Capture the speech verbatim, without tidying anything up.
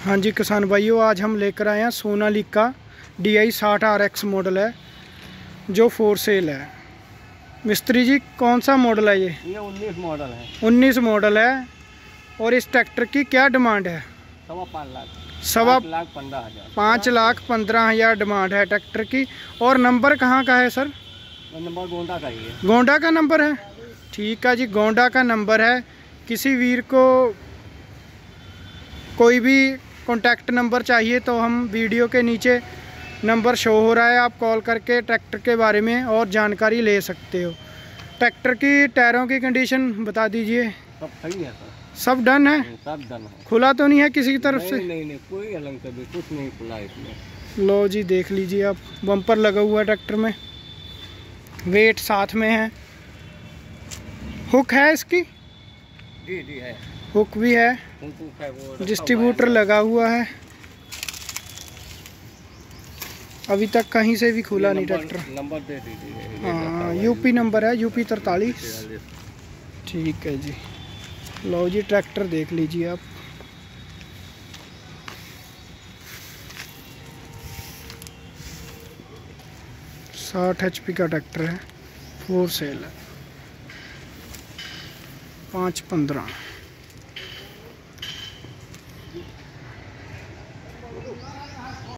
हाँ जी किसान भाइयों, आज हम लेकर आए हैं सोनालिका डीआई साठ आरएक्स मॉडल है जो फोर सेल है। मिस्त्री जी कौन सा मॉडल है ये? ये उन्नीस मॉडल है। उन्नीस मॉडल है और इस ट्रैक्टर की क्या डिमांड है? सवा पाँच लाख सवा लाख पंद्रह हज़ार पाँच लाख पंद्रह हज़ार डिमांड है ट्रैक्टर की। और नंबर कहाँ का है सर? नंबर गोंडा का ही है। गोंडा का नंबर है, ठीक है जी, गोंडा का नंबर है। किसी वीर को कोई भी कॉन्टैक्ट नंबर चाहिए तो हम वीडियो के नीचे नंबर शो हो रहा है, आप कॉल करके ट्रैक्टर के बारे में और जानकारी ले सकते हो। ट्रैक्टर की टायरों की कंडीशन बता दीजिए। सब सही है सर? सब डन है? सब डन है। खुला तो नहीं है किसी की तरफ से? नहीं नहीं, कोई अलग से भी कुछ नहीं खुला इसमें। लो जी देख लीजिए आप, बम्पर लगा हुआ है ट्रैक्टर में, वेट साथ में है, हुक है इसकी जी जी है, हुक भी है, डिस्ट्रीब्यूटर लगा हुआ है। अभी तक कहीं से भी खुला नहीं ट्रैक्टर। नंबर दे दीजिए। हाँ यूपी नंबर है, यूपी तरतालीस। ठीक है जी। लो जी ट्रैक्टर देख लीजिए आप। साठ एचपी का ट्रैक्टर है, फोर सेल है, पाँच पंद्रह।